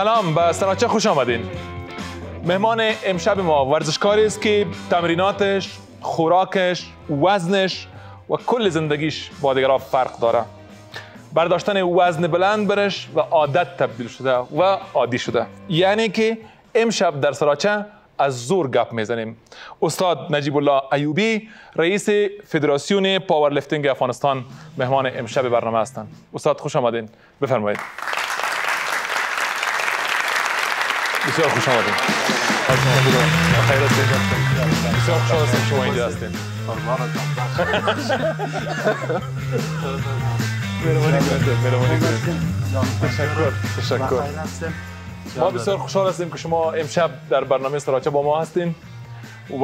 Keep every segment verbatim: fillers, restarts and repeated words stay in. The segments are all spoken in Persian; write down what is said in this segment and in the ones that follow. سلام، به سراچه خوش آمدین. مهمان امشب ما ورزشکاری است که تمریناتش، خوراکش، وزنش و کل زندگیش با دیگران فرق داره. برداشتن وزن بلند برش و عادت تبدیل شده و عادی شده. یعنی که امشب در سراچه از زور گپ میزنیم. استاد نجیب الله ایوبی، رئیس فدراسیون پاورلیفتینگ افغانستان، مهمان امشب برنامه هستند. استاد خوش آمدین، بفرمایید. بسیار خوش آمدین. بسیار خوش آمدین شما اینجا هستین. تشکر، تشکر. ما بسیار خوشحال هستیم که شما امشب در برنامه سراچه با ما هستین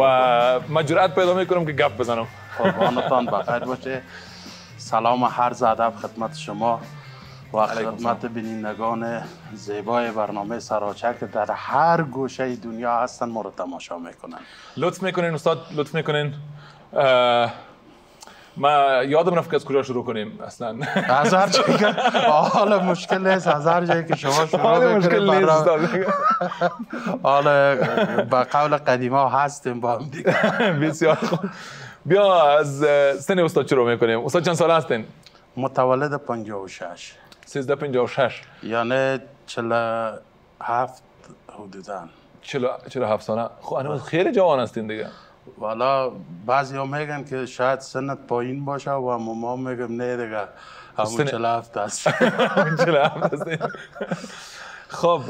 و من جرأت پیدا میکنم که گپ بزنم. قربانتان بخیر باشه. سلام و عرض ادب خدمت شما و خدمت بینندگان زیبای برنامه سراچه که در هر گوشه دنیا هستن ما رو تماشا میکنن. لطف میکنین استاد، لطف میکنین. ما یادم رفت که از کجا شروع کنیم اصلا. از هر جایی که حالا مشکل نیست، از هر جایی که شما شروع بکنید. حالا با قول قدیما هستیم با هم دیگه. بسیار خوب. بیا از سن استاد شروع میکنیم. استاد چند ساله هستین؟ متولد پنجاه و شش. سیزده پنجاه و شش. یعنی چهل و هفت حدوداً. چهل و هفت ساله. خب خیلی جوان هستین دیگه. والا بعضی ها میگن که شاید سنت پایین باشه و ما میگم نه دیگه همون چهل و هفت هست. خب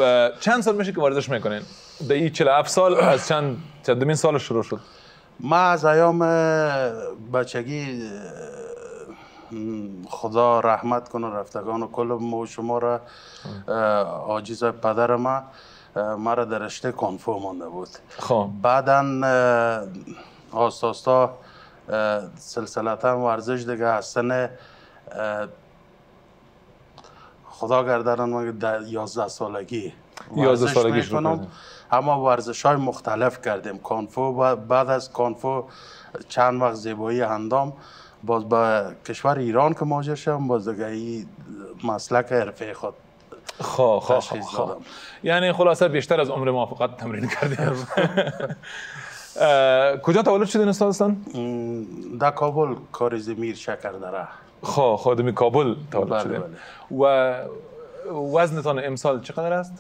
چند سال میشه که ورزش میکنین؟ در این چهل و هفت سال از چند چندمین سال شروع شد؟ ما از ایام بچگی خدا رحمت کنه رفتگان و کل ما شما را عاجز پدر ما مرا در رشته کنفو مانده بود. خب بعدا آستا آستا سلسلتا ورزش دیگه از سن خدا گردن من یازده سالگی یازده سالگی شروع کردم. اما ورزش های مختلف کردیم. کنفو بعد از کنفو چند وقت زیبایی اندام باز به کشور ایران که مهاجر شدم باز دیگه این مسلک حرفه خود خب خب خب یعنی خلاصه بیشتر از عمر ما فقط تمرین کردیم. کجا تولد شدین استاد هستن؟ در کابل، کاریزمیر شکردره. خب خودمی کابل تولد شدین. و وزنتان امسال چقدر است؟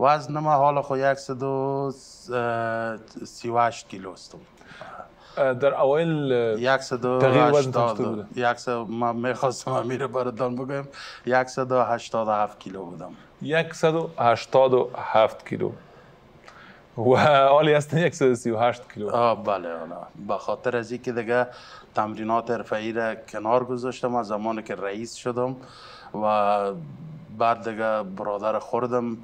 وزن ما حالا خو صد و سی و هشت کیلو است. در اوایل تغییر وزن چطور بود؟ یکصد ما می‌خواستم امیر بردان بگم صد و هشتاد و هفت کیلو بودم. صد و هشتاد و هفت کیلو. و حالا هستم صد و سی و هشت کیلو. آه بله حالا به خاطر از اینکه دیگه تمرینات حرفه‌ای را کنار گذاشتم از زمانی که رئیس شدم و بعد دیگه برادر خوردم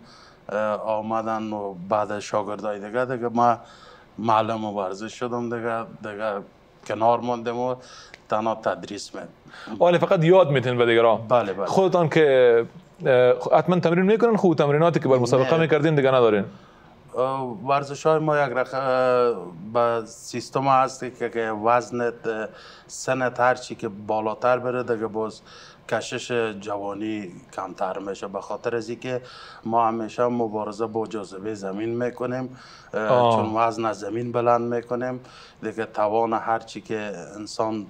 آمدن و بعد شاگردای دیگه دیگه ما معلم ورزش شدم دیگه دیگه کنار ماندم و تنها تدریس می‌کنم. آره فقط یاد می‌تونین به دیگران. بله بله. خودتان که حتما تمرین می‌کنن خود تمریناتی که بر مسابقه می‌کردین دیگه ندارین. ورزش‌های ما یک رقم با سیستم هستی که وزنت سنت هر چی که بالاتر بره دیگه باز کشش جوانی کمتر میشه به خاطر از اینکه ما همیشه مبارزه با جاذبه زمین میکنیم چون وزن از زمین بلند میکنیم دیگه توان هر چی که انسان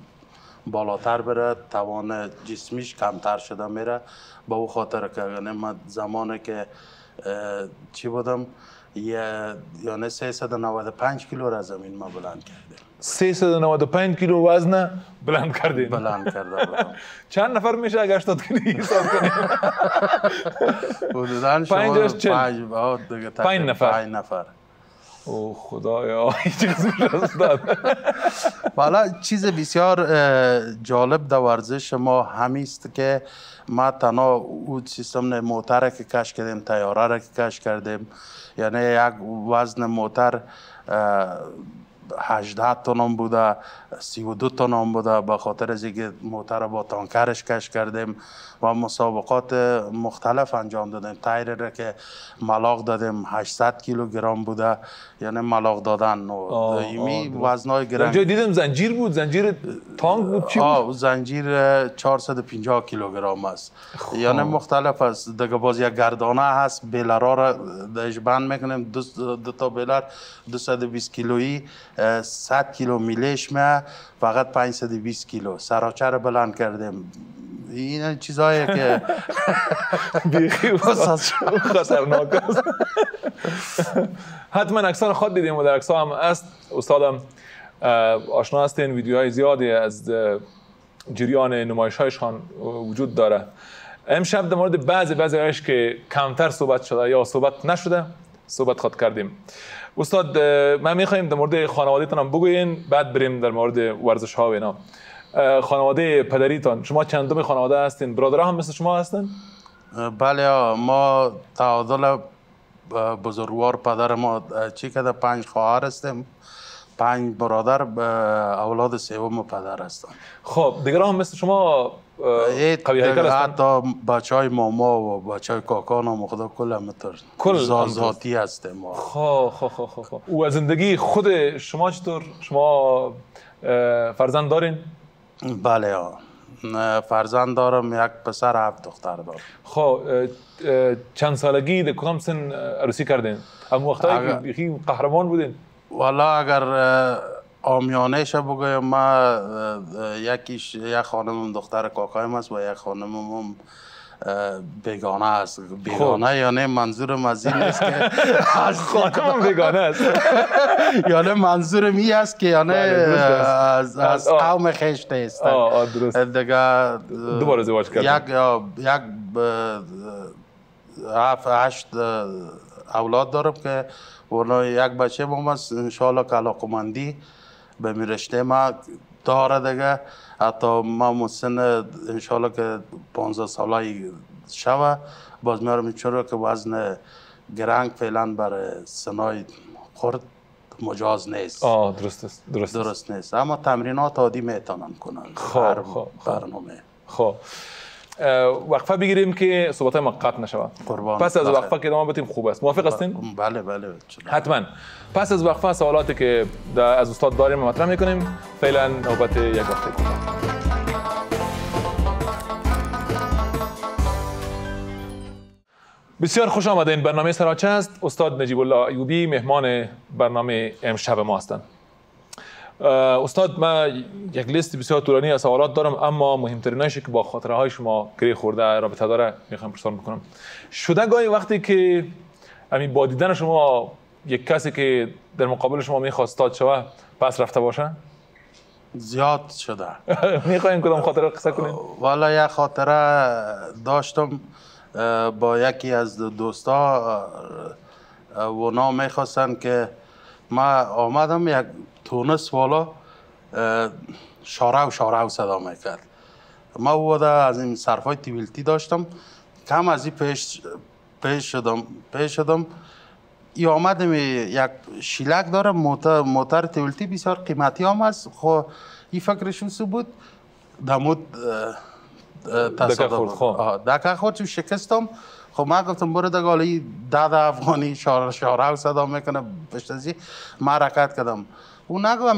بالاتر بره توان جسمیش کمتر شده میره به او خاطر که من زمانی که چی بودم یعنی سیصد و نود و پنج کیلو را زمین ما بلند کردیم. سیصد و نود و پنج کیلو وزن بلند کردین؟ بلند کردم. چند نفر میشه اگه هشتاد کیلو حساب کنیم؟ حدوداً شما پنج نفر. پنج نفر. او خدایا چه استاد. والا چیز بسیار جالب در ورزش ما همیست که ما تنها اون سیستم موتر که کش کردیم، تیاره را که کش کردیم، یعنی یک وزن موتر هجده تن بوده، سی و دو تن بوده. به خاطر از اینکه موتر با تانکرش کش کردیم و مسابقات مختلف انجام دادیم. تایر را که ملاق دادیم هشتصد کیلوگرم بوده، یعنی ملاق دادن و دائمی وزنای گران. جای دیدم زنجیر بود، زنجیر تانک بود، چی بود؟ آه زنجیر چهارصد و پنجاه کیلوگرم است. یعنی مختلف است. دیگه باز یک گردانه هست، بیلرها را داش بند میکنیم، دو, دو تا بیلر دویست و بیست کیلویی، صد کیلو میلش میه، فقط پانصد و بیست کیلو. سراچه را بلند کردیم. این چیزایی که بیخی خطرناک است. حتما اکثر خود دیدیم و در اکثر هم است. استادم آشنا هستین، ویدیوهای زیادی از جریان نمایش‌هایشان وجود داره. امشب در مورد بعضی بعضی‌هاش که کمتر صحبت شده یا صحبت نشده صحبت خود کردیم. استاد ما می‌خوایم در مورد خانواده‌تان هم بگوین، بعد بریم در مورد ورزش‌ها و اینا. خانواده پدریتان، شما چندم خانواده هستین؟ برادرها هم مثل شما هستن؟ بله، ما تعادل بزرگوار پدر ما چی کرده، پنج خواهر هستیم، پنج برادر، اولاد سوم پدر هستن. خب دیگران هم مثل شما قوی هیکل هستن؟ حتی بچه های ماما و بچه های کاکان هم خدا کل همتر زازاتی هستیم ما. خب خب خب خب و از زندگی خود شما چطور؟ شما فرزند دارین؟ بله ها، فرزند دارم، یک پسر هفت دختر دارم. خب چند سالگی در کدام سن عروسی کردین؟ اما وقتایی که قهرمان بودین؟ والا اگر آمیانش بگویم، من یکیش یک خانمم دختر کاکایم است و یک خانمم بیگانه است. بیگانه یعنی منظورم از این است که از خانمم بیگانه است، یعنی منظورم این است که یعنی از قوم خویش نیست. دیگه دوباره ازدواج کردم، یک هفت هشت اولاد دارم که اونا یک بچه بام است انشالله که علاقمندی به میرشته ما داره. دیگه حتی ما مسن انشالله که پانزده سالایی شوه باز میارم، چرا که وزن گرنگ فعلا برای سنای خرد مجاز نیست. آه درست است، درست درست نیست، اما تمرینات عادی میتونن کنن. خب خب برنامه. خب وقفه بگیریم که صحبت ما قطع نشود. پس از وقفه که ما بتیم خوب است. موافق هستین؟ بله بله حتما. پس از وقفه سوالاتی که از استاد داریم مطرح میکنیم. فعلا نوبت یک وقفه کنیم. بسیار خوش آمدین. برنامه سراچه است. استاد نجیب الله ایوبی مهمان برنامه امشب ما هستند. استاد من یک لیست بسیار طولانی از سوالات دارم، اما مهمترینش که با خاطره های شما گره خورده رابطه داره میخوام پرسان بکنم. شده گاهی وقتی که همین با دیدن شما یک کسی که در مقابل شما میخواست استاد شوه پس رفته باشه؟ زیاد شده. میخوایم کدام خاطره قصه کنیم؟ والا یک خاطره داشتم با یکی از دوستا و اونا میخواستن که من آمدم یک تونس والا شاراو شاراو صدا میکرد. ما بوده از این صرفای تیولتی داشتم، کم از این پیش پیش شدم پیش شدم ای آمدم. یک شیلک داره موتر, موتر تیولتی بسیار قیمتی هم است. خب این فکرشون سو بود دمود تصادم دکه خورد چون شکستم. خب من گفتم برو دگه حالا این دد افغانی شاراو شاراو صدا میکنه پشت از این. من حرکت کردم، او نگم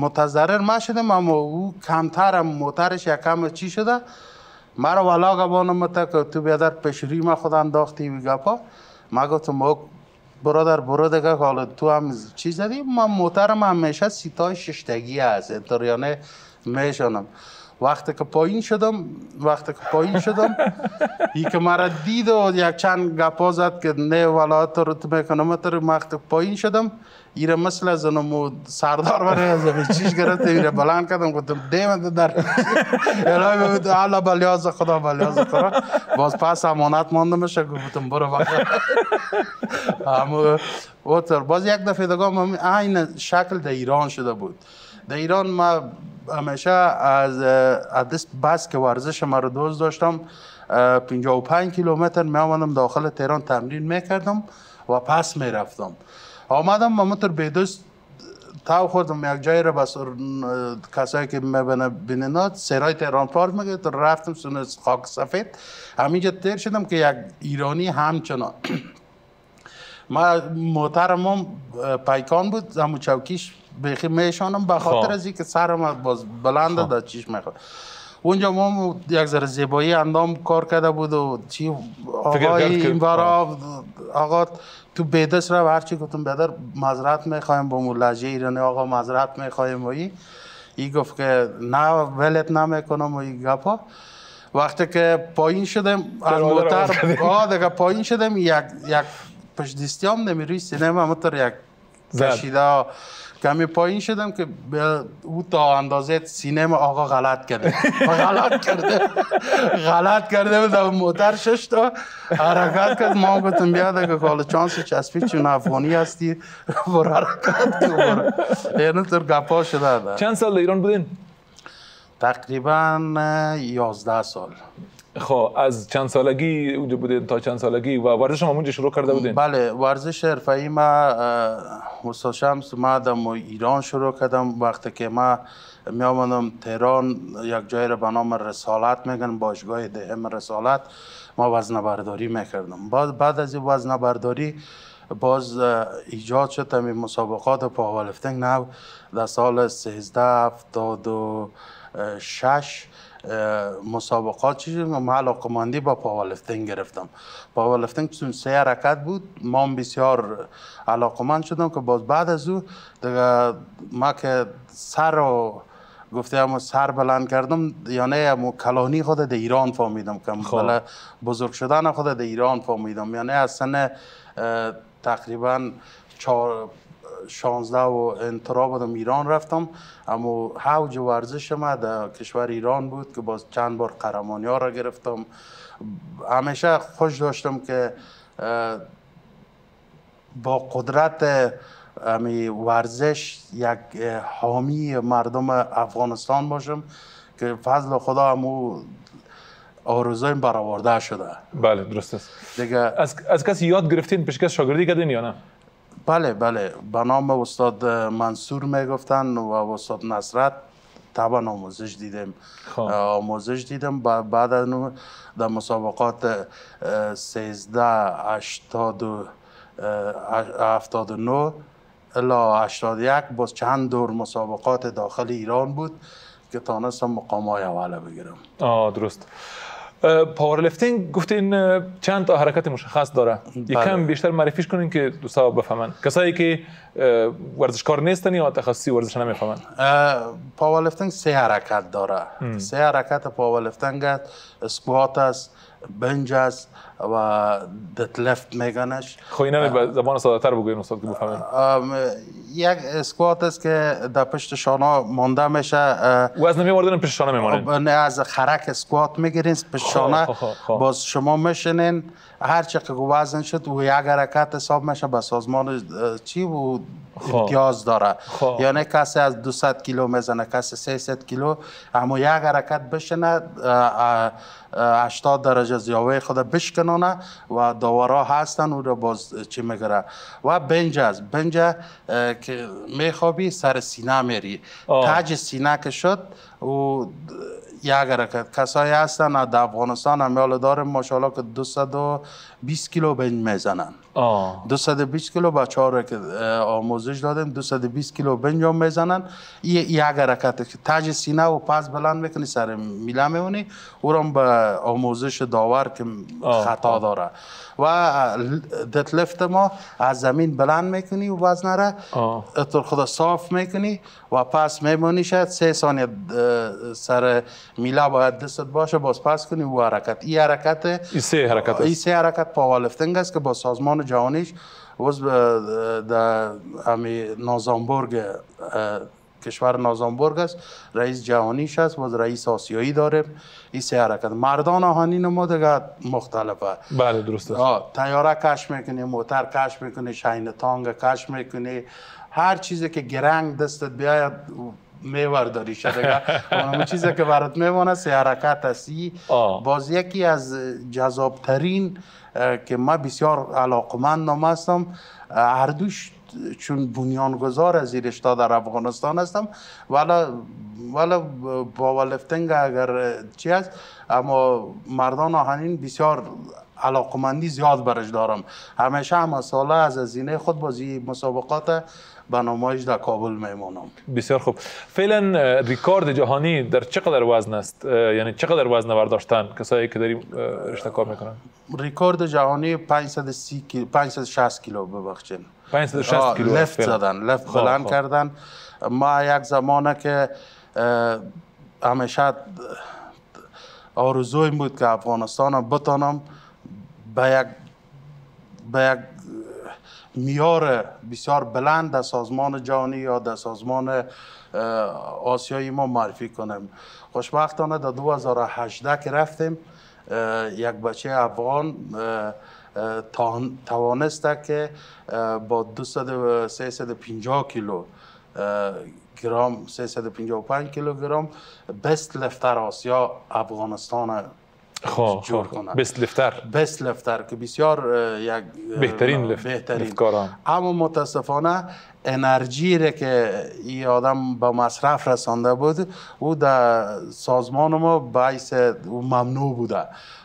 متضرر ما شدم، اما او کمترم موترش یکم چی شده. مرا والا گبانم تا که تو بیادر پشری ما خود انداختی و گپا. ما گفتم برادر برو دیگه حالا تو هم چی زدی. من موترم همیشه سیتای ششتگی هست انتریانه میشنم. وقتی که پایین شدم وقتی که پایین شدم ای که مرا دید و یک چند گپا زد که نه والا تو رو تو میکنم. تو وقتی پایین شدم ایره مثل از اونمو سردار برای از چیش گرفته ایره بلند کردم، گفتم دیمه در الهی ببید الله بلیاز خدا بلیاز خدا. باز پس امانت ماندمش، گفتم برو بخیر. اما اوتر باز یک دفعه دگام این شکل در ایران شده بود. در ایران ما همیشه از عدس بس که ورزش ما رو دوست داشتم پنجاه و پنج کیلومتر می آمدم داخل تهران تمرین میکردم و پس میرفتم. آمدم مامتر به دوست تاو خوردم یک جایی را بس کسایی که میبینند سرای تهران پارک میگه، رفتم سونه خاک سفید، همینجا تیر شدم که یک ایرانی همچنان ما محترمم پیکان بود، همون چوکیش بخی میشانم به خاطر از اینکه سرم باز بلنده در چیش میخواد. اونجا ما یک ذره زیبایی اندام کار کرده بود و چی آقای این برا آقا تو بیدست رو هرچی گفتم بدر معذرت میخوایم با مو لهجه ایرانی آقا معذرت میخوایم و ای ای گفت که نه ولت نمیکنم و این گپا. وقتی که پایین شدم از موتر آ دیگه پایین شدم یک یک پشت دستیام نمیروی سینما موتر یک کشیده کمی پایین شدم که او تا اندازه سینما آقا غلط کرده غلط کرده غلط کرده بود موتر شش تا حرکت کرد. ما گفتم بیاده که حالا چانس چسبید چون افغانی هستی بر حرکت کن یعنی تو گپا شده. چند سال در ایران بودین؟ تقریبا یازده سال. خب از چند سالگی اونجا بودین تا چند سالگی و ورزش شما اونجا شروع کرده بودین؟ بله ورزش حرفه‌ای ما استاد شمس اومدم و ایران شروع کردم. وقتی که ما می آمدم تهران یک جایی را به نام رسالت میگن، باشگاه دهم رسالت، ما وزنه‌برداری میکردم. بعد بعد از وزنه‌برداری باز ایجاد شد همین مسابقات پاورلیفتینگ. نه در سال هزار و سیصد و هفتاد و شش مسابقات چیز ما علاقمندی با پاورلیفتینگ گرفتم. پاورلیفتینگ چون سه حرکت بود ما بسیار علاقمند شدم که باز بعد از او دیگه ما که سر و گفتم سر بلند کردم یعنی مو کلانی خود در ایران فهمیدم که بله بزرگ شدن خود در ایران فهمیدم. یعنی از سن تقریبا چهار شانزده و انترا بودم ایران رفتم، اما حوج ورزش ما در کشور ایران بود که باز چند بار قهرمانی ها را گرفتم. همیشه خوش داشتم که با قدرت امی ورزش یک حامی مردم افغانستان باشم که فضل خدا امو آرزویم برآورده شده. بله درست است. از, از کسی یاد گرفتین؟ پیش کس شاگردی کردین یا نه؟ بله بله به نام استاد منصور میگفتن و استاد نصرت طبعا آموزش دیدم. آموزش دیدم بعد از اون در مسابقات هزار و سیصد و هفتاد و نه الا هشتاد و یک باز چند دور مسابقات داخل ایران بود که تانستم مقام های اوله بگیرم. آه درست. پاورلیفتینگ گفتین چند تا حرکت مشخص داره، یکم بیشتر معرفیش کنین که دوستا بفهمن، کسایی که ورزشکار نیستن یا تخصصی ورزش نمیفهمن. پاورلیفتینگ سه حرکت داره. ام. سه حرکت پاورلیفتینگ اسکوات است، بنج است و دتلفت میگنش. خب اینا به زبان ساده تر بگوین استاد که بفهمین. یک اسکوات است که در پشت شانه مانده میشه، وزن میوردن پشت شانه میمونه. از خرک اسکوات میگیرین پشت شانه، باز شما میشینین هر چقدر وزن شد و یک حرکت حساب میشه به سازمان چی و امتیاز داره. خواه. یعنی کسی از دویست کیلو میزنه، کسی سیصد کیلو، اما یک حرکت بشینه هشتاد درجه زاویه خود بشکنونه و دوارا هستن او را باز چی میگره. و بنج است، بنج که میخوابی سر سینه میری، تاج سینه که شد و یک حرکت. کسایی هستن در افغانستان همیال دارم ماشاءالله که دویست و بیست کیلو بنج میزنن. دویست و بیست کیلو بچه‌ها را که آموزش دادم دویست و بیست کیلو بنج هم میزنن. یک حرکت که تاج سینه و پس بلند میکنی سر میله میونی، او را به آموزش داور که خطا داره. و دت لفت ما از زمین بلند میکنی و وزن را اطور خدا صاف میکنی و پس میمونی شد سه ثانیه سر میله باید دست باشه، باز پس کنی و حرکت. این حرکت ای سه حرکت ای سه حرکت پاورلیفتینگ است که با سازمان جهانیش وز در امی نازامبورگ کشور نازامبورگ است، رئیس جهانیش است، باز رئیس آسیایی داره. این سه حرکت مردان آهنین ما دیگه مختلفه. بله درست است. تیاره کش میکنی، موتر کش میکنی، شاین تانگ کش میکنی، هر چیزی که گرنگ دستت بیاید میورداری شده اون چیزی که برات میمونه سه حرکت است. باز یکی از جذابترین که ما بسیار علاقمند هستم، هر دوش چون بنیانگذار زیرش تا در افغانستان هستم، والا والا پاورلیفتینگ اگر چی است، اما مردان آهنین بسیار علاقمندی زیاد برش دارم. همیشه هم ساله از هزینه خود بازی مسابقات به نمایش در کابل میمانم. بسیار خوب. فعلا ریکارد جهانی در چقدر وزن است؟ یعنی چقدر وزن برداشتن کسایی که داریم رشته کار میکنن؟ ریکارد جهانی پانصد و سی کیلو، پانصد و شصت کیلو ببخشین. پانصد و شصت کیلو لفت زدن، لفت بلند کردن. ما یک زمانه که همیشه آرزویم بود که افغانستان بتانم به یک به یک میار بسیار بلند در سازمان جهانی یا در سازمان آسیایی ما معرفی کنیم. خوشبختانه در دو هزار و هجده که رفتیم، یک بچه افغان توانسته که با سیصد و پنجاه کیلو گرم، سیصد و پنجاه و پنج کیلو گرم بست لفتر آسیا افغانستان خب بست لفتر بست لفتر که بسیار یک بهترین لفت بهترین کارم. اما متاسفانه انرژی را که این آدم به مصرف رسانده بود او در سازمان ما باعث او ممنوع بوده.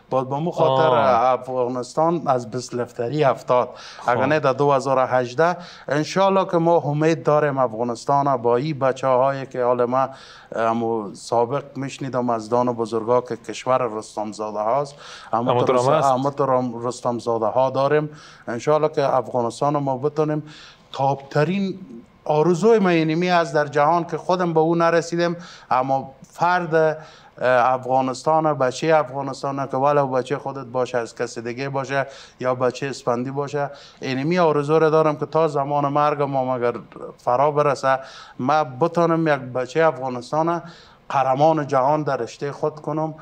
باید به مخاطر افغانستان از بست لفتری افتاد. اگر نه در دو هزار و هجده انشالله که ما امید داریم افغانستان با این بچه هایی که حال ما سابق میشنیدم از دان بزرگا که کشور رستمزاده هاست، امت رستمزاده ها داریم. انشالله که افغانستان ما بتونیم تاپترین آرزوی ما اینمی از در جهان که خودم به او نرسیدم، اما فرد افغانستان، بچه افغانستان که ولو بچه خودت باشه، از کسی دیگه باشه یا بچه اسپندی باشه، اینمی آرزو را دارم که تا زمان مرگ ما مگر فرا برسه ما بتانم یک بچه افغانستان قهرمان جهان در رشته خود کنم.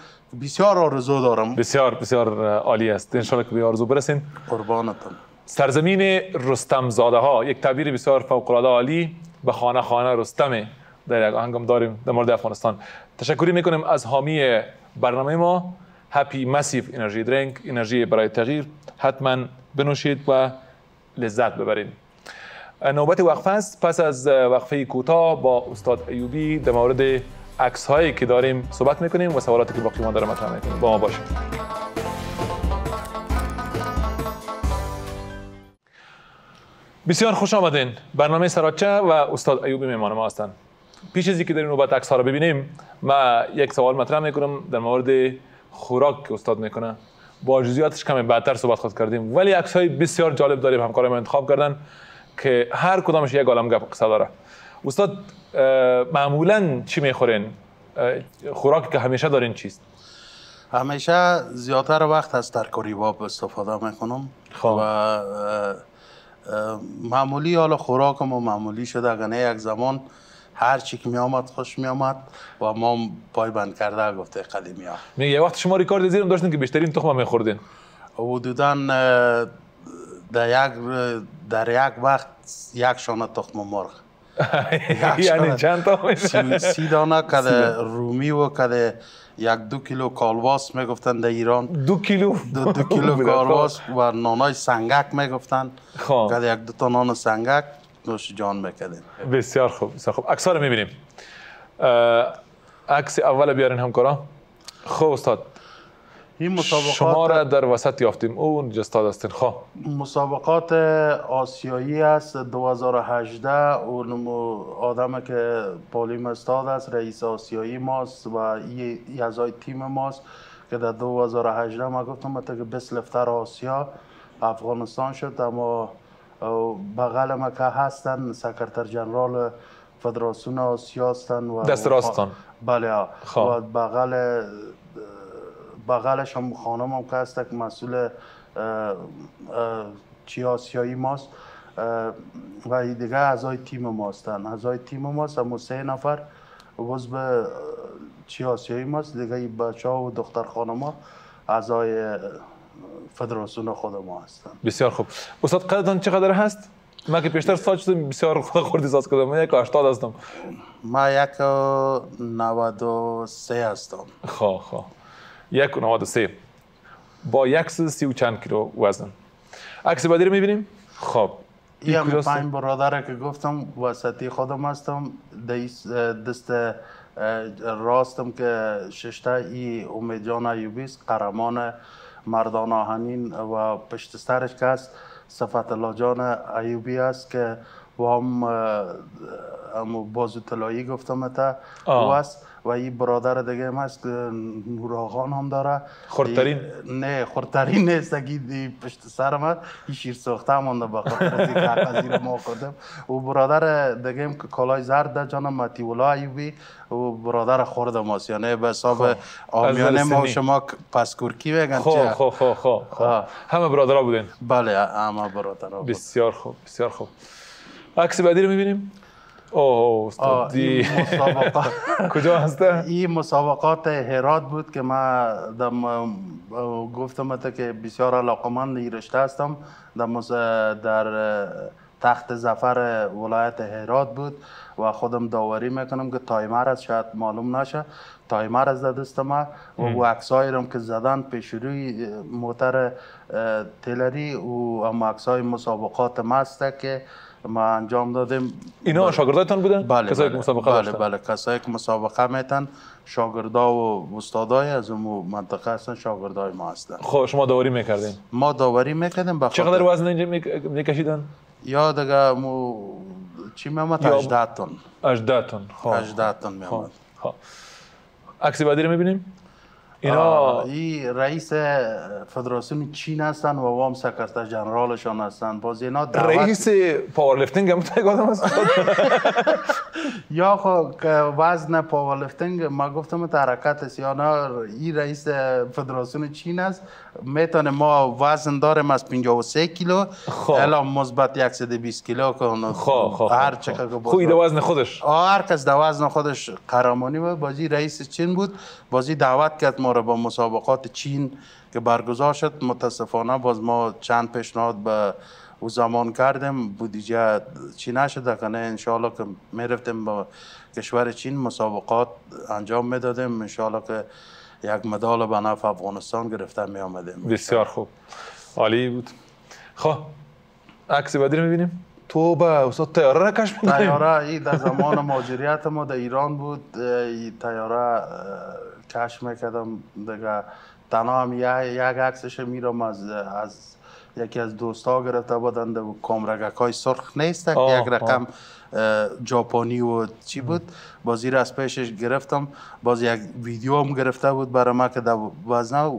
بسیار آرزو دارم. بسیار بسیار عالی است. انشالله که به آرزو برسین. قربانتم. سرزمین رستمزاده ها، یک تعبیر بسیار فوق‌العاده عالی، به خانه خانه رستمه در یک آهنگم داریم در مورد افغانستان. تشکری میکنیم از حامی برنامه ما، هپی مسیف انرژی درینک، انرژی برای تغییر. حتما بنوشید و لذت ببرید. نوبت وقفه است. پس از وقفه کوتاه با استاد ایوبی در مورد عکس هایی که داریم صحبت میکنیم و سوالاتی که باقی مانده را مطرح میکنیم. با ما باشید. بسیار خوش آمدین. برنامه سراچه و استاد ایوبی میهمان ما هستند. پیش از اینکه در نوبت عکس ها رو ببینیم، من یک سوال مطرح میکنم در مورد خوراک که استاد میکنه. با جزئیاتش کمی بعدتر صحبت خود کردیم، ولی عکس های بسیار جالب داریم. همکارم انتخاب کردن که هر کدامش یک عالم گپ قصه داره. استاد معمولا چی میخورین؟ خوراکی که همیشه دارین چیست؟ همیشه زیاتر وقت از ترکاری باب استفاده میکنم. خب معمولی حالا خوراکم و معمولی شده. اگر نه یک زمان هر چی که می آمد خوش می آمد و ما پای بند کرده گفته قدیمی ها. یه وقت شما ریکارد زیرم داشتین که بیشترین تخم میخوردین؟ حدوداً در یک در یک وقت یک شانه تخم مرغ. یعنی چند تا؟ سی دانه کده رومی و کده یک دو کیلو کالباس میگفتن در ایران. دو کیلو؟ دو, دو کیلو کالباس و نانای سنگک میگفتن. که یک دو تا نان سنگک نوش جان میکردیم. بسیار خوب. بسیار خوب. عکس‌ها رو میبینیم. عکس اول بیارین همکارا. خوب استاد. این مسابقات شما را در وسط یافتیم. اون جستاد هستین. خب. مسابقات آسیایی است دو هزار و هجده. اون آدم که پالیم استاد است، رئیس آسیایی ماست و این از تیم ماست که در دو هزار و هجده ما گفتم تا که بس لفتر آسیا افغانستان شد. اما بغل ما که هستن سکرتر جنرال فدراسیون آسیا هستن و دست راستان. بله. خب. بغل بغلش هم خانم هم که هست که مسئول چی آسیایی ماست و دیگه اعضای تیم ما هستن. اعضای تیم ماست اما سه نفر عضو چی آسیایی ماست، دیگه این بچه ها و دختر خانم ها اعضای فدراسیون خود ما هستن. بسیار خوب. استاد قدتان چقدر هست؟ من که پیشتر ساعت شدم بسیار خوردی ساز کردم. من یک هشتاد هستم. من یک نود و سه هستم. خواه خواه. یک نواد سه با یک سیصد و سی و چند کیلو وزن. عکس بعدی رو میبینیم. خب یه پنج برادره که گفتم وسطی خودم هستم، دست راستم که ششته ای امیدجان ایوبی است، قهرمان مردان آهنین، و پشت سرش که هست صفت الله جان ایوبی است که و هم بازو طلایی گفتم تا او است، و این برادر دیگه هم هست نوراغان هم داره، خردترین نه خردترین نیست، اگه پشت سرم هست این شیر ساخته همانده بخواد قضیر ما کردم. و برادر دیگه هم که کالای زرد جانم نجیب الله ایوبی و برادر خورد ماست، یعنی به حساب آمیانه ما و شما پسکورکی بگن. خب خب خب همه برادرها بودن. بله همه برادرها بود. بسیار خوب بسیار خوب. عکس بعدی رو میبینیم. اوه استادی کجا هسته؟ این مسابقات هرات بود که من گفتم که بسیار علاقمند این رشته هستم، در تخت ظفر ولایت هرات بود و خودم داوری میکنم که تایمر است، شاید معلوم نشه تایمر از دست ما و او عکسایی رو که زدن پیش روی موتر تیلری و هم عکسای مسابقات ما هسته که ما انجام دادیم. اینا شاگردایتان بودن؟ بله کسایی که مسابقه بله داشتن. بله کسایی که مسابقه میتن شاگردا و استادای از اون منطقه هستن، شاگردای ما هستن. خب شما داوری میکردین؟ ما داوری میکردیم. بخاطر چقدر وزن اینجا میکشیدن؟ یا دیگه مو چی میامد؟ هجده تن. هجده تن. خب هجده تن میامد. خب عکس بعدی رو میبینیم. اینا ای رئیس فدراسیون چین هستن و وام سکرتر جنرالشان هستن. باز اینا دعوت رئیس پاورلیفتینگ هم تگادم هست. یا خب وزن پاورلیفتینگ ما گفتم حرکت است، یا نه این رئیس فدراسیون چین است، میتونه ما وزن داریم از پنجاه و سه کیلو الان مثبت صد و بیست کیلو کنه. هر چقدر خوی دو وزن خودش، هر کس دو وزن خودش قهرمانی بود. بازی رئیس چین بود، بازی دعوت کرد ما رو با مسابقات چین که برگزار شد. متاسفانه باز ما چند پیشنهاد به و زمان کردم، بودجه چین نشد، کنه انشالله که میرفتیم با کشور چین مسابقات انجام میدادیم، انشالله که یک مدال به نفع افغانستان گرفته می آمدیم. بسیار خوب، عالی بود. خب عکس بعدی رو میبینیم. تو با استاد تیاره نکش میدیم؟ تیاره ای در زمان مهاجرت ما در ایران بود، تیاره کش میکردم دیگه. تنها هم یک عکسش میرم از از یکی از دوستا گرفته بودند و کامرگک های سرخ نیست که یک رقم ژاپنی و چی بود، بازی را از پیشش گرفتم. باز یک ویدیو هم گرفته بود برای ما که در وزنه،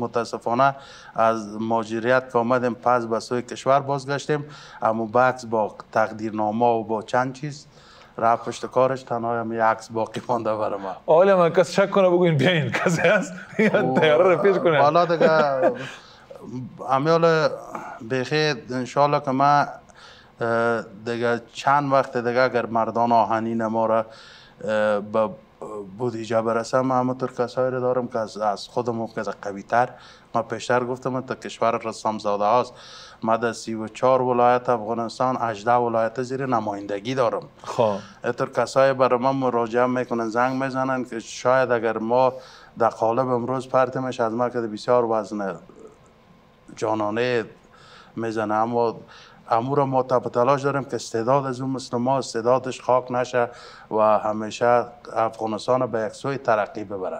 متاسفانه از مهاجرت که آمدیم پس به سوی کشور بازگشتیم، اما بکس با تقدیرنامه و با چند چیز راه پشت کارش تنها هم یک عکس باقی مانده برای ما. آلا من کس شک کنه بگوین بیاین کسی هست تیاره را پیش کنه. حالا دیگه امیال بخیر انشالله که من دیگه چند وقت دیگه اگر مردان آهنین ما را به بودجه برسم، همونطور کسایی رو دارم که از خودم که قوی تر، ما پیشتر گفتم تا کشور رستمزاده هاست، ما در سی و چهار ولایت افغانستان هجده ولایت زیر نمایندگی دارم. خب اینطور کسایی برای ما مراجعه میکنن، زنگ میزنن که شاید اگر ما در قالب امروز پرتمش از ما که بسیار وزنه جانانه میزنه، اما امور ما تب تلاش داریم که استعداد از اون مثل ما استعدادش خاک نشه و همیشه افغانستان به یک سوی ترقی ببره.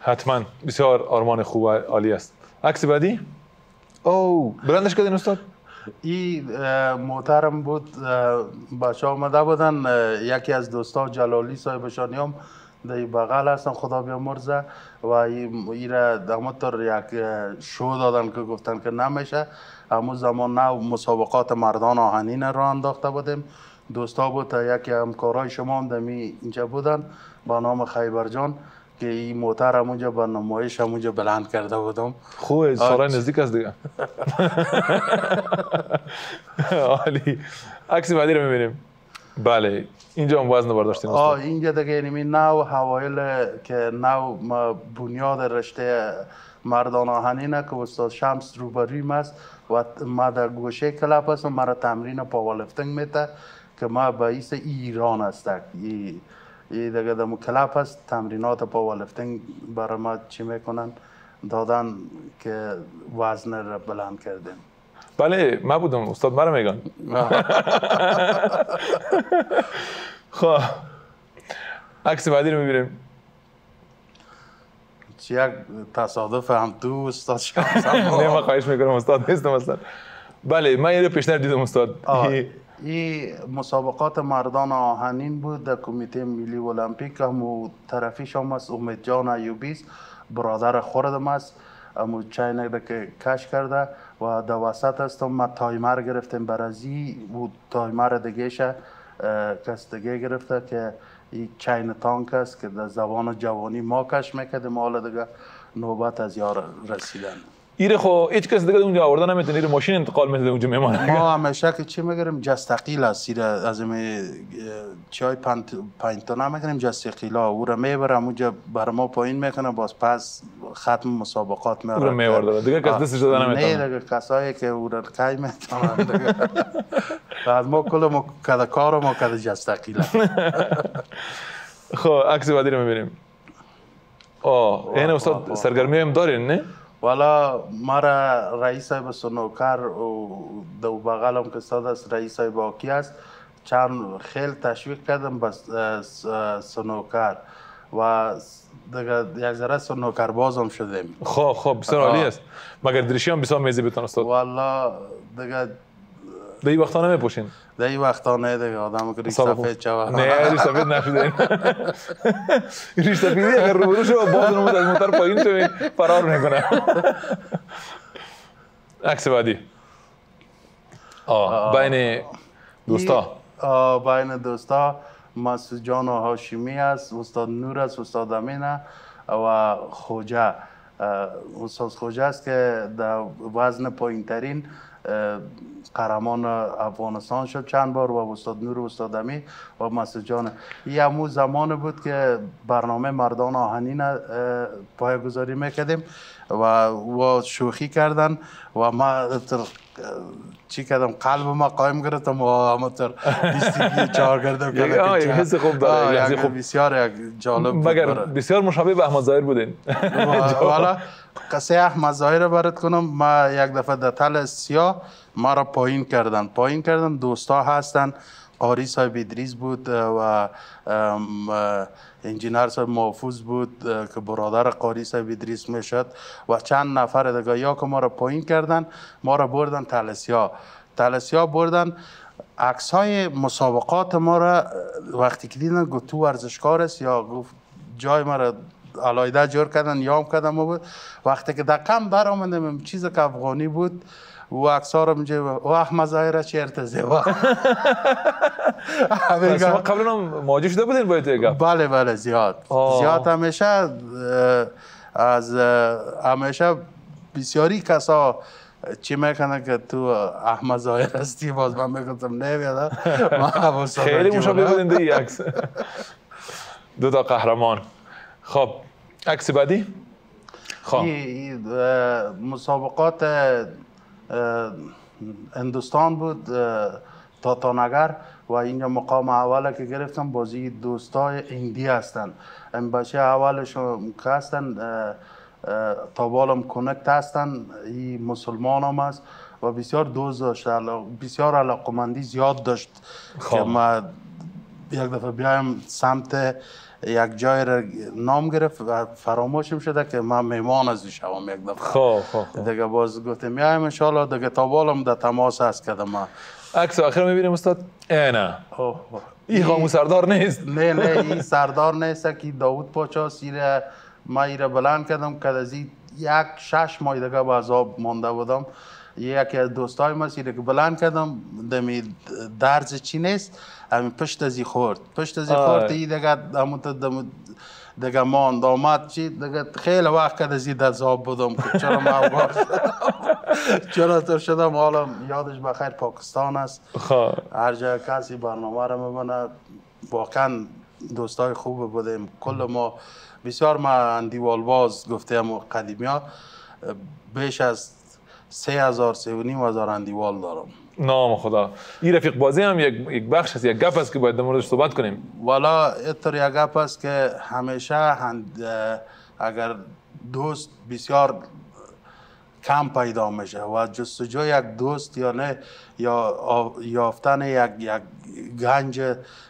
حتما بسیار آرمان خوب عالی است. عکس بعدی؟ او برندش کردین استاد؟ این محترم بود، بچه آمده بودن، یکی از دوستا جلالی صاحبشانی هم در بغل هستن، خدا بیامرزه، و این را دمتر یک شو دادن که گفتن که نمیشه. همون زمان نو مسابقات مردان آهنین را انداخته بودیم، دوستا بود یکی همکارای شما هم دمی اینجا بودن با نام خیبرجان که این موتر همونجا به نمایش همونجا بلند کرده بودم. خوبه سالای نزدیک است دیگه. عالی. عکس بعدی رو میبینیم. بله اینجا هم وزن برداشتیم. آه اینجا دیگه یعنی نو حوایل که نو بنیاد رشته مردان آهنینه که استاد شمس روبریم است و ما در گوشه کلپ هستم، مرا تمرین پاورلیفتینگ میده که ما بایست ایران هستم. این دیگه در کلپ هست تمرینات پاورلیفتینگ برای ما چی میکنن دادن که وزن را بلند کردیم. بله من بودم استاد مرا میگن. خب عکس بعدی رو میبینیم. یک تصادف هم تو استاد شما. نه من خواهش میکنم استاد نیستم اصلا. بله من این رو پیشتر دیدم استاد. این مسابقات مردان آهنین بود در کمیته ملی المپیک. هم طرفیش هم از امید جان ایوبی است، برادر خوردم است. امو چاینک که کش کرده و در وسط هستم. ما تایمر گرفتیم برازی بود، تایمر دیگهشه کس دیگه گرفته که این چین تانک است که در زبان جوانی ما کش میکردیم. حالا دیگه نوبت از یار رسیدن. ایره خو هیچ کس دیگه اونجا آوردن نمیتونه، ایره ماشین انتقال میده اونجا میمونه. ما همیشه که چی میگیریم؟ جستقیل از ایره از این چای پنتونه میگیریم، جستقیلا او رو میبرم اونجا بر ما پایین میکنه، باز پس ختم مسابقات میاره. او رو میوردن دیگه کس دستش دادن نمیتونه. نه دیگه کسایی که او رو کای میتونن دیگه. از ما کلمو کد کارو ما کد جستقیلا. خب عکس بعدی رو میبینیم. آه این استاد سرگرمی هم دارین نه؟ والا مرا رئیس صاحب سنوکر و دو بغلم که ساده است رئیس صاحب باکی است چند خیلی تشویق کردم به سنوکر و دیگه یک ذره سنوکر بازم شدیم. خب خب بسیار عالی است. مگر دریشی هم بسیار میزی بتون استاد؟ والا دیگه در این وقتا نمیپوشین؟ در این وقتا نه دیگه آدم که ریش سفید شود. نه ریش سفید نشده. ریش سفیدی اگر روبرو شود باز نمود از موتر پایین شوید فرار میکنه. عکس بعدی بین دوستا. بین دوستا مسعود جان و هاشمی است، استاد نور است، استاد امینه و خوجه. استاد خوجه است که در وزن پایین ترین قهرمان افغانستان شد چند بار و استاد نور و استاد امی و مسعود جان. این همون زمان بود که برنامه مردان آهنین پایه‌گذاری میکردیم و و شوخی کردن و ما چی کردم قلب ما قایم گرفتم و امتر بیستگی چهار گردم کردم. آه یک حس خوب داره، یک بسیار جالب. مگر بسیار مشابه به احمد ظاهر بودین. والا قصه احمد ظاهر برات کنم. ما یک دفعه در تل سیاه ما را پایین کردن، پایین کردن دوستا هستن. قاری صاحب ادریس بود و انجینر صاحب محفوظ بود که برادر قاری صاحب ادریس میشد و چند نفر دیگه یا که ما را پایین کردن ما را بردن تلسیا. تلسیا بردن عکس های مسابقات ما را وقتی که دیدن گفت تو ورزشکار است یا گفت جای ما را علایده جور کردن یام کردن ما بود. وقتی که دقم در آمدیم چیز که افغانی بود و اکثر میگه و احمد ظاهر چرت زیبا. شما قبلا هم مواجه شده بودین با این گپ؟ بله بله زیاد زیاد همیشه از همیشه بسیاری کسا چی میکنه که تو احمد ظاهر هستی. باز من میگفتم نه بیاد ما خیلی مشابه بودین در این عکس. دو تا قهرمان. خب عکس بعدی. خب مسابقات هندوستان بود تاتانگر و اینجا مقام اول که گرفتم بازی دوستای ایندی هستند. این بچه اولشون که هستند تا بالم کنکت هستند، این مسلمان هم است و بسیار دوست داشت، بسیار علاقمندی زیاد داشت که ما یک دفعه بیایم سمت یک جای را نام گرفت و فراموشم شده که من میمان از این شوام یک دفعه. خب خب دیگه باز گفتم میایم انشالله دیگه تا بالم در تماس هست که ما عکس آخر میبینیم استاد. نه این خامو سردار نیست. نه نه این سردار نیست که داود پاچا سیره ما ایره بلند کردم که از این یک شش ماه دیگه به عذاب مانده بودم. یکی از دوستای ما سیره که بلند کردم دمی درز چی نیست امی پشت ازی خورد، پشت ازی خورد ای دگه دگه ماند آمد چی دگه خیلی وقت که ازی دزاب بودم که چرا ما بار چرا تو شدم. حالا یادش بخیر پاکستان است. هر جا کسی برنامه رو میبنه واقعا دوستای خوب بودیم کل ما بسیار. ما اندیوالواز گفتیم قدیمی ها بیش از سه هزار سه و نیم هزار اندیوال دارم. نام خدا این رفیق بازی هم یک بخش است، یک گپ است که باید در موردش صحبت کنیم. والا اینطور یک گپ است که همیشه اگر دوست بسیار کم پیدا میشه و جستجو یک دوست یا نه یا یافتن یک, یک گنج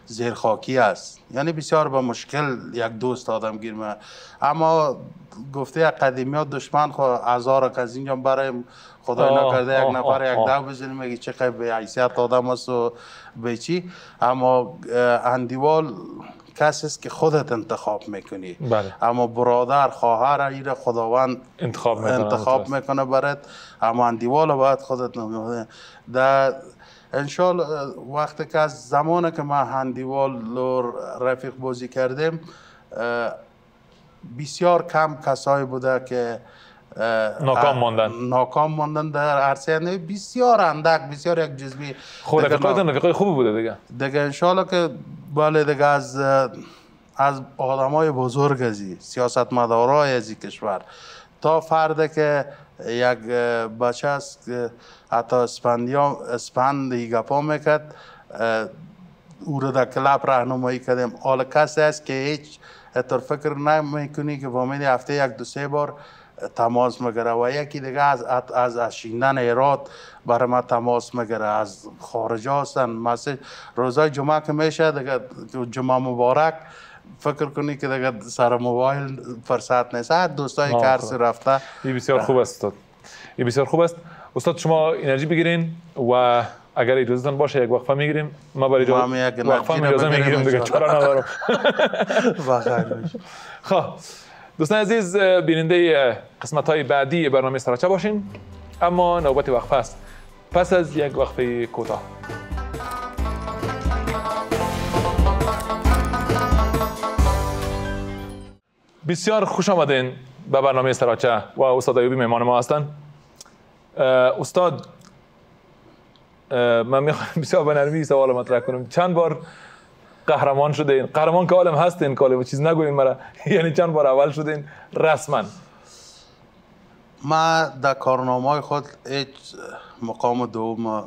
زیرخاکی است. یعنی بسیار با مشکل یک دوست آدم گیر میاد. اما گفته یک قدیمیات دشمن خو ازارک از اینجا برای خدای نکرده یک نفر یک دو بزنیم میگه چقدر به حیثیت آدم است و به چی. اما اندیوال کسی است که خودت انتخاب میکنی. بله. اما برادر خواهر ایره خداوند انتخاب, انتخاب میکنه برات. اما اندیوال باید خودت نمیده در انشالله. وقتی که از زمان که ما اندیوال رفیق بازی کردیم بسیار کم کسایی بوده که ناکام ماندن ناکام ماندن در عرصه. یعنی بسیار اندک بسیار یک جزبی خود رفیقایتون نا... رفیقای خوبی بوده دیگه دیگه انشالله که بله دیگه از از آدمای بزرگ ازی سیاستمدارای ازی کشور تا فرد که یک بچه است حتی اسپندیام اسپند گپا میکرد او رو در کلاب راهنمایی کردیم. حال کسی است که هیچ اطور فکر نمیکنی که با من هفته یک دو سه بار تماس میگره و یکی دیگه از از از شیندن ایراد برای ما تماس میگره از خارج هستن. مثلا روزای جمعه که میشه دیگه جمعه مبارک فکر کنی که دیگه سر موبایل فرصت نیست. دوستایی که هرسی رفته این بسیار خوب است. استاد این بسیار خوب است. استاد شما انرژی بگیرین و اگر اجازهتان باشه یک وقفه میگیریم. ما برای جا وقفه اجازه میگیریم دیگه چرا ندارم. خب دوستان عزیز بیننده قسمت‌های بعدی برنامه سراچه باشین. اما نوبت وقفه است. پس از یک وقفه کوتاه بسیار خوش آمدین به برنامه سراچه و استاد ایوبی مهمان ما هستند. استاد من میخوام بسیار به نرمی سوال مطرح کنم. چند بار قهرمان شده این قهرمان که عالم هستین کالم چیز نگوین مرا یعنی چند بار اول شده این رسما؟ ما در کارنامه خود هیچ مقام دوم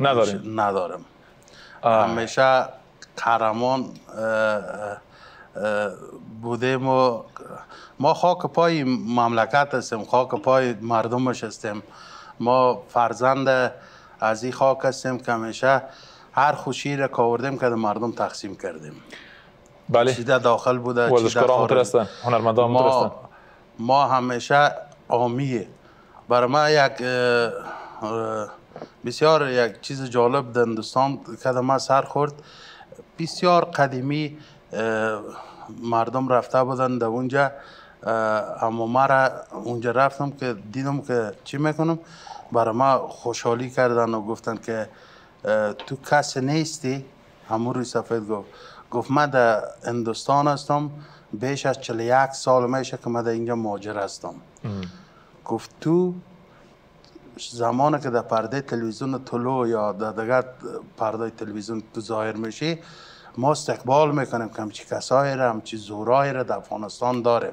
نداریم ندارم. همیشه قهرمان بودیم و ما خاک پای مملکت هستیم خاک پای مردمش هستیم. ما فرزند از این خاک هستیم که همیشه هر خوشی را که آوردیم که مردم تقسیم کردیم. بله. چیده داخل بوده چیده خارج. هنرمندان ما, ما همیشه عامیه. برای ما یک بسیار یک چیز جالب در هندوستان که ما سر خورد. بسیار قدیمی مردم رفته بودن در اونجا. اما ما را اونجا رفتم که دیدم که چی میکنم برای ما خوشحالی کردن و گفتن که تو کس نیستی. همون روی سفید گفت گفت من در هندوستان هستم بیش از چهل و یک سال میشه که من در اینجا مهاجر هستم. گفت تو زمانی که در پرده تلویزیون طلوع یا در دیگر پرده تلویزیون تو ظاهر میشی ما استقبال میکنیم که همچی کسایی را همچی زورایی را در افغانستان داریم.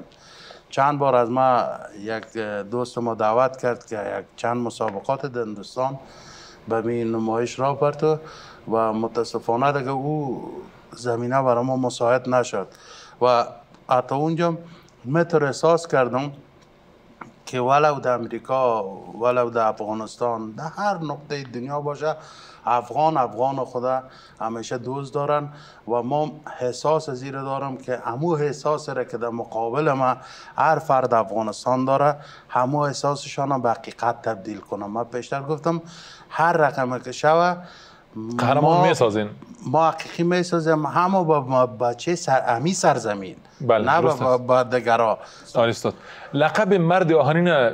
چند بار از ما یک دوست ما دعوت کرد که یک چند مسابقات در هندوستان به این نمایش را پرتو و متاسفانه دیگه او زمینه برای ما مساعد نشد و حتی اونجا متر احساس کردم که ولو در امریکا ولو در افغانستان در هر نقطه دنیا باشه افغان افغان خدا همیشه دوست دارن و ما احساس زیر دارم که همو احساس را که در مقابل ما هر فرد افغانستان داره همو احساسشان را به حقیقت تبدیل کنم. من پیشتر گفتم هر رقم که شوه قهرمان میسازین ما حقیقی میسازیم همو با بچه سر امی سرزمین. بله. نه با, با دگرها. آریستاد لقب مرد آهنین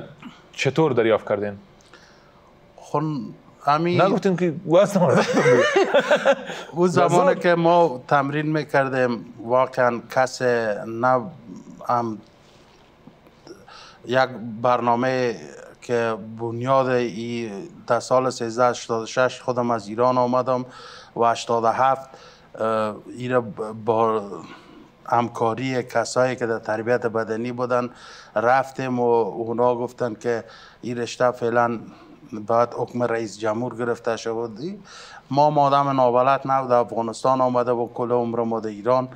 چطور دریافت کردین؟ خون همین نگفتیم که واسه اون زمانی که ما تمرین میکردیم واقعا کس نه هم یک برنامه که بنیاد این در سال هزار و سیصد و هشتاد و شش خودم از ایران آمدم و هشتاد و هفت ایره با همکاری کسایی که در تربیت بدنی بودن رفتیم و اونا گفتن که این رشته فعلا بعد حکم رئیس جمهور گرفته شد. ما مادم نابلد نبود در افغانستان آمده و کل عمر ما در ایران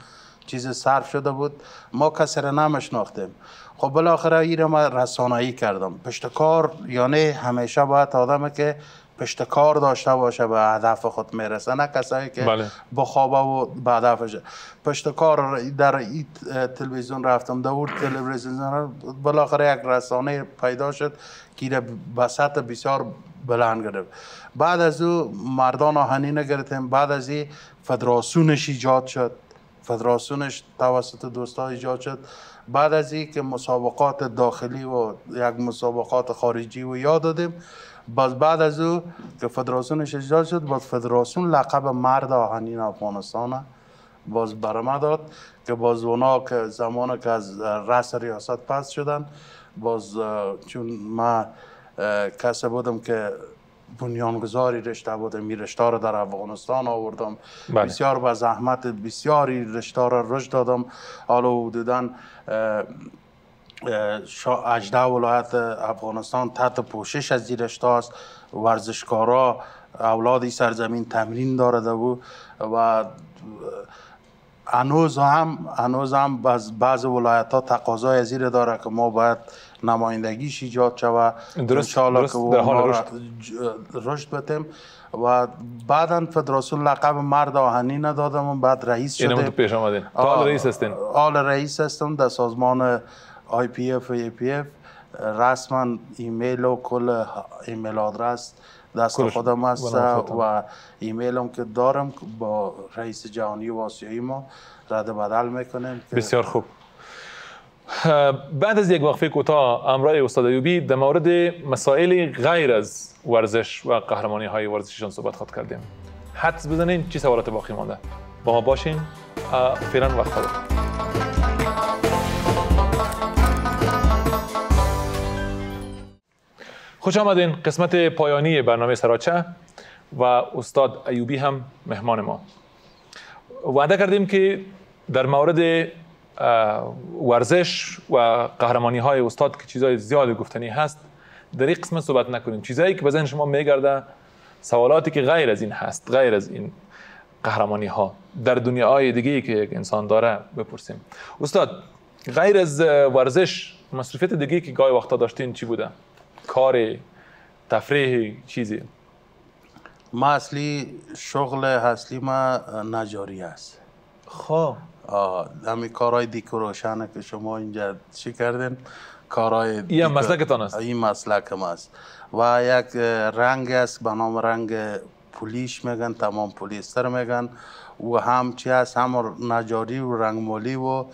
چیز صرف شده بود ما کسی را نمیشناختیم. خب بالاخره این را من رسانایی کردم. پشتکار یعنی همیشه باید آدمه که پشتکار داشته باشه به هدف خود میرسه، نه کسایی که بله. بخوابه و به هدفشه. پشتکار در این تلویزیون رفتم، دور تلویزیون بالاخره یک رسانه پیدا شد که به سطح بسیار بلند گرفت. بعد از او مردان آهنی نگرفتیم، بعد از این فدراسیونش ایجاد شد، فدراسیونش توسط دوستا ایجاد شد. بعد از این که مسابقات داخلی و یک مسابقات خارجی و یاد دادیم، باز بعد از او که فدراسیونش ایجاد شد، باز فدراسیون لقب مرد آهنین افغانستان باز برمه داد که باز اونا که زمانه که از رأس ریاست پس شدن، باز چون من کسی بودم که بنیانگذاری رشته بودم، این رشته را در افغانستان آوردم بله. بسیار با زحمت بسیاری رشته را رشد دادم. حالا حدوداً هجده ولایت افغانستان تحت پوشش از این رشته است. ورزشکارا اولادی سرزمین تمرین دارده و و هنوز هم هنوز هم بعض ولایت ها تقاضای از این داره که ما باید نمایندگیش ایجاد شود، درست در حال رشد رشد بتیم. و بعدا فدراسیون لقب مرد آهنی ندادم، بعد رئیس شدم. اینم تو پیش آمدین تا حال رئیس هستین؟ حال رئیس هستم در سازمان آی پی اف و ای پی اف. رسما ایمیل و کل ایمیل آدرس دست خودم است و ایمیلم که دارم با رئیس جهانی و آسیایی ما رد بدل میکنیم. بسیار خوب. بعد از یک وقفه کوتاه امرای استاد ایوبی در مورد مسائل غیر از ورزش و قهرمانی های ورزشیشان صحبت خود کردیم. حدس بزنین چی سوالات باقی مانده. با ما باشین. فعلا وقت داریم. خوش آمدین. قسمت پایانی برنامه سراچه و استاد ایوبی هم مهمان ما. وعده کردیم که در مورد ورزش و قهرمانی های استاد که چیزای زیاد گفتنی هست در این قسمت صحبت نکنیم. چیزایی که به ذهن شما میگرده، سوالاتی که غیر از این هست، غیر از این قهرمانی ها در دنیای دیگه‌ای که انسان داره بپرسیم. استاد، غیر از ورزش مصروفیت دیگه‌ای که گاهی وقتا داشتین چی بوده؟ کار، تفریح، چیزی؟ ما اصلی شغل اصلی ما نجاری است. خب همین کارهای دیکوریشن که شما اینجا چی کردین، کارهای این مسلکتان است؟ این مسلک ما است و یک رنگ است به نام رنگ پولیش میگن، تمام پولیستر میگن. و هم چی است، هم نجاری و رنگمالی و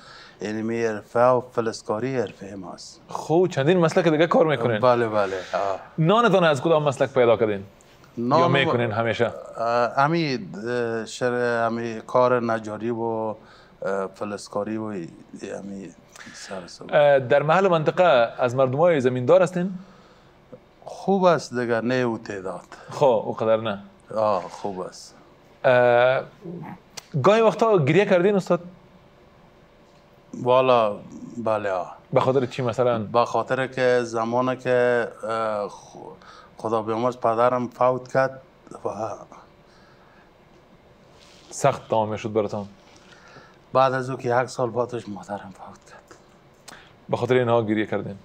علمی حرفه و فلسکاری حرفه ما است. خوب چندین مسلک دیگه کار میکنین؟ بله بله. نانتان از کدام مسلک پیدا کردین یا میکنین همیشه؟ همی شر همی کار نجاری و فلسکاری و همی سر. در محل منطقه از مردمای زمیندار هستین؟ خوب است دیگه، نه او تعداد. خب او قدر نه. آه خوب است. گاهی وقتا گریه کردین استاد؟ والا بله. به خاطر چی مثلا؟ به خاطر که زمانه که خدا بیامرز پدرم فوت کرد و سخت تمام شد براتون. بعد از او که یک سال بعدش مادرم فوت کرد، به خاطر اینها گریه کردین.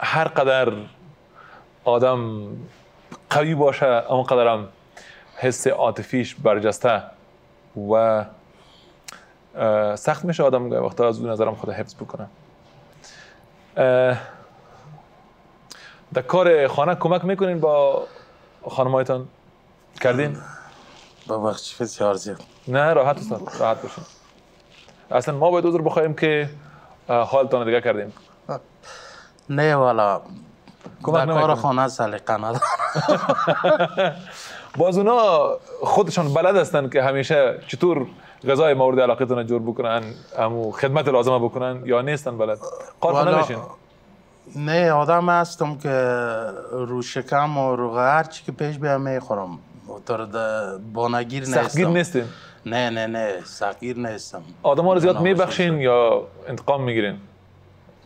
هر قدر آدم قوی باشه اونقدر هم حس عاطفیش برجسته و سخت میشه آدم گاهی وقتا از اون نظرم خود حفظ بکنه. در کار خانه کمک میکنین با خانمایتان؟ کردین؟ ببخشید بسیار زیاد. نه راحت استاد، راحت باشین. اصلا ما باید عذر بخوایم که حالتان دیگه کردیم. نه والا کمک کار خانه سلیقه ندارم. باز اونا خودشان بلد هستن که همیشه چطور غذای مورد علاقتون جور بکنن، همو خدمت لازمه بکنن یا نیستن بلد؟ قارخانه میشین؟ نه آدم هستم که رو شکم و رو هر چی که پیش بیام میخورم. بانگیر نیستم. سختگیر نیستین؟ نه نه نه سختگیر نیستم. آدم ها رو زیاد میبخشین یا انتقام میگیرین؟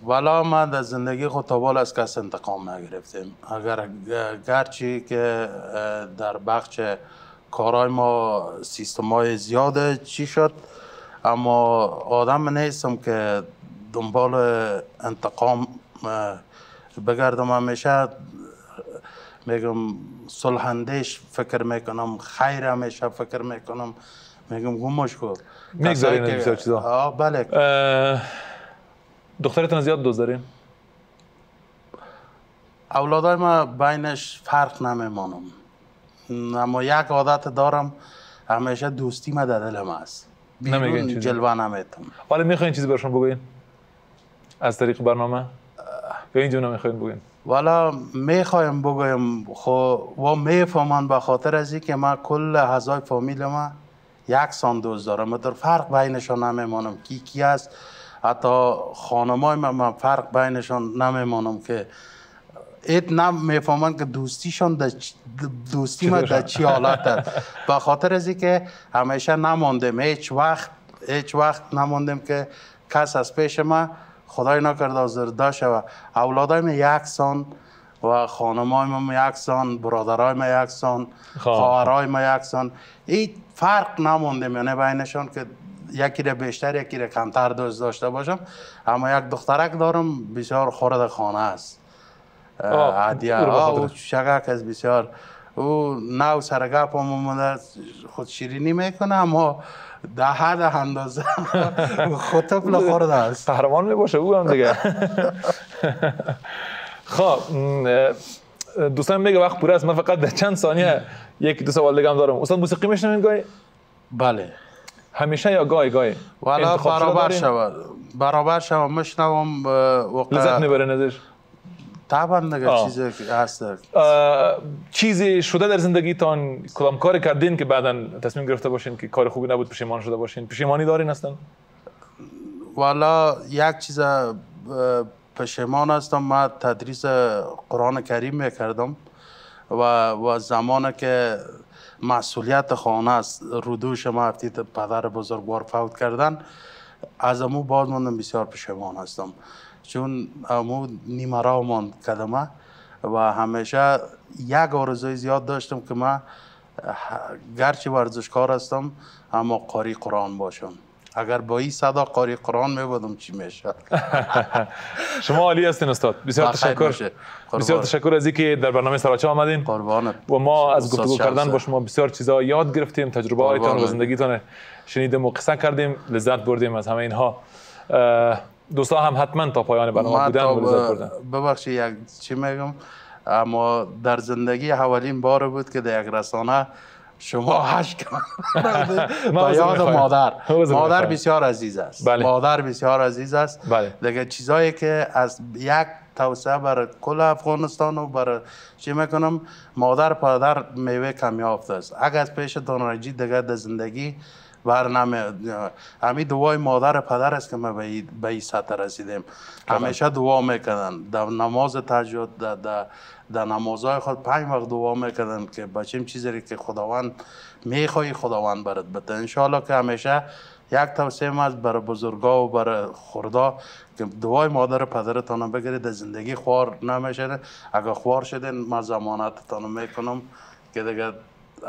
والا ما در زندگی خود تا بالا از کس انتقام نگرفتیم. اگر گرچه که در بخش کارهای ما سیستمای زیاده چی شد، اما آدم نیستم که دنبال انتقام بگردم. همیشه میگم صلح اندیش فکر میکنم، خیر همیشه فکر میکنم، میگم گمش کن. میگذارین این بسیار چیزا؟ آه بله. دخترتون زیاد دزدارین؟ اولادای ما بینش فرق نمیمانم، اما یک عادت دارم همیشه دوستی ما در دلم است، بیرون جلوه نمیتم. حالا میخواین چیزی برشون بگوین؟ از طریق برنامه؟ یا اینجا نمیخواین بگوین؟ والا میخوایم بگویم خو و میفهمن به خاطر از اینکه ما کل اعضای فامیل ما یکسان دوست دارم، در فرق بینشان نمیمانم کی کی است. حتی خانمای من فرق بینشان نمیمانم که ایت نمیفهمن که دوستیشان در دوستی ما در چی حالت است. به خاطر از اینکه همیشه نماندیم، هیچ وقت هیچ وقت نماندیم که کس از پیش ما خدای نکرده آزرده شود. اولادای من یکسان و خانمای من یکسان، برادرای من یکسان، خواهرای من یکسان، این فرق نماندیم یعنی بینشان که یکی را بیشتر یکی را کمتر دوست داشته باشم. اما یک دخترک دارم بسیار خورد خانه است، عادیه، او شگک است بسیار، او نو سرگپ هم خود شیرینی میکنه اما ده حد اندازه خود طفل خورده است. قهرمان میباشه او هم دیگه. خب دوستان میگه وقت پوره است، من فقط در چند ثانیه یک دو سوال دیگه هم دارم. استاد موسیقی میشنوین گاهی؟ بله. همیشه یا گاهی گاهی؟ والا برابر شود برابر شود میشنوم. لذت میبرین ازش؟ طبعا دیگه. چیزی هست چیزی شده در زندگیتان، کدام کاری کردین که بعدا تصمیم گرفته باشین که کار خوبی نبود پشیمان شده باشین؟ پشیمانی دارین هستن؟ والا یک چیز پشیمان هستم، من تدریس قرآن کریم میکردم و و زمانی که مسئولیت خانه است رو دوش ما افتید، پدر بزرگوار فوت کردن، از امو باز ماندم، بسیار پشیمان هستم چون امو نیمه راه ماند کدمه و همیشه یک آرزوی زیاد داشتم که من گرچه ورزشکار هستم اما قاری قرآن باشم. اگر با این صدا قاری قرآن میبودم چی میشه؟ شما عالی هستین استاد، بسیار تشکر. بسیار تشکر از اینکه در برنامه سراچه آمدین و ما از گفتگو کردن با شما بسیار چیزا یاد گرفتیم، تجربه هایتان و زندگیتان شنیدیم و قصه کردیم، لذت بردیم از همه اینها. دوستا هم حتما تا پایان برنامه بودن و لذت بردن. ببخشید یک چی میگم، اما در زندگی اولین بار بود که در یک رسانه شما هشت با یاد مادر. مادر بسیار عزیز است. مادر بسیار عزیز است. دیگه چیزایی که از یک توسعه برای کل افغانستان و برای چی میکنم، مادر پدر میوه کمیافت است. اگر از پیش تانراجی دیگه در زندگی برنامه، همین دوای مادر پدر است که ما به این سطح رسیدیم. همیشه دعا میکنن در نماز تهجد، در در نمازهای خود پنج وقت دعا میکردن که بچیم چیزی که خداوند میخوای خداوند برات بده. انشالله که همیشه یک توصیه ما است برای بزرگا و برای خردا که دعای مادر پدرتان بگیرید، در زندگی خوار نمیشه. اگر خوار شدین ما ضمانتتان میکنم که دیگه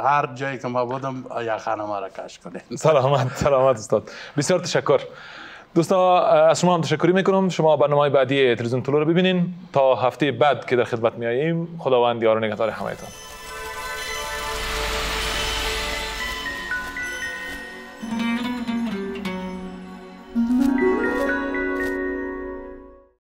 هر جایی که ما بودم یخنه ما را کش کنید. سلامت سلامت استاد، بسیار تشکر. دوستا از شما هم تشکری میکنم. شما برنامه بعدی تلویزیون طلوع رو ببینین تا هفته بعد که در خدمت میاییم. خداوند یار و نگهدار همه‌تان.